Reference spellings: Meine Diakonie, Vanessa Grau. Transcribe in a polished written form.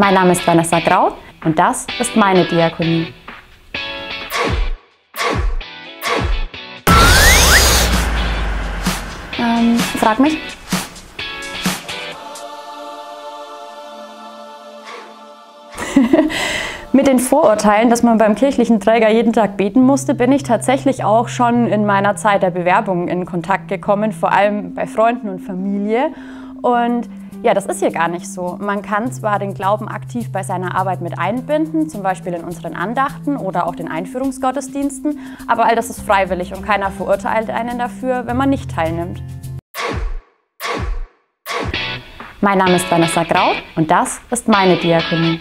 Mein Name ist Vanessa Grau und das ist meine Diakonie. Frag mich. Mit den Vorurteilen, dass man beim kirchlichen Träger jeden Tag beten musste, bin ich tatsächlich auch schon in meiner Zeit der Bewerbung in Kontakt gekommen, vor allem bei Freunden und Familie. Und ja, das ist hier gar nicht so. Man kann zwar den Glauben aktiv bei seiner Arbeit mit einbinden, zum Beispiel in unseren Andachten oder auch den Einführungsgottesdiensten, aber all das ist freiwillig und keiner verurteilt einen dafür, wenn man nicht teilnimmt. Mein Name ist Vanessa Grau und das ist meine Diakonie.